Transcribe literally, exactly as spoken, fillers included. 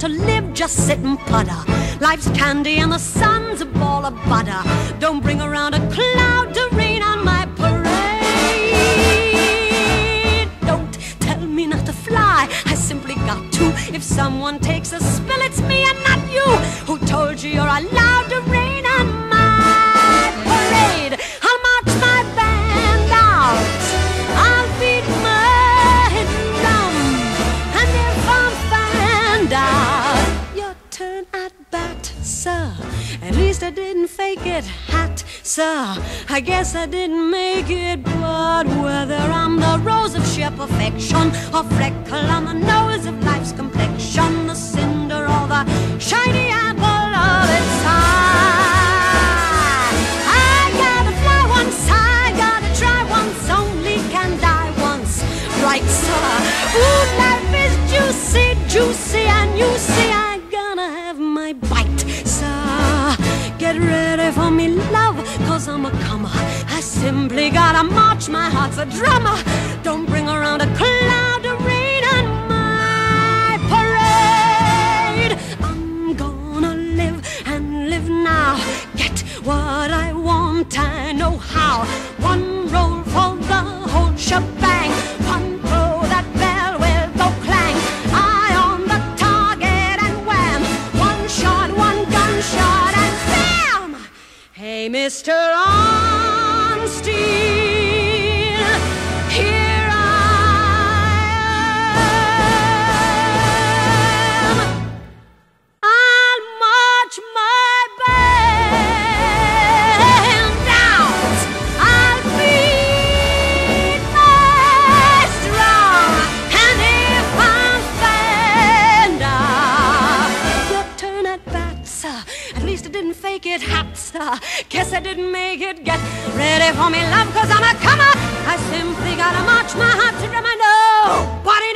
to live, just sit and putter. Life's candy and the sun's a ball of butter. Don't bring around a cloud to rain on my parade. Don't tell me not to fly, I simply got to. If someone takes a spill, it's me and not you. Who told you you're allowed to rain on my parade? I'll march my band out, I'll beat my drum, and if I'm found out, your turn at bat, sir. At least I didn't fake it, hat, sir. I guess I didn't make it, but whether I'm the rose of sheer perfection, or freckle on the nose of life's complexion, the cinder or the shiny apple of its eye, I gotta fly once, I gotta try once, only can die once, right, sir? Ooh, life is juicy, juicy, and you see I'm gonna have my bite, sir. Get ready for me, love, cause I'm a comer. I simply gotta march, my heart's a drummer. Don't bring around a cloud of rain on my parade. I'm gonna live and live now. Get what I want, I know how. One roll for the whole shebang. One blow, that bell will go clang. Eye on the target and wham. One shot, one gunshot, and bam! Hey, Mister Arnstein, guess I didn't make it. Get ready for me, love, cause I'm a comer. I simply gotta march, my heart to drum, and nobody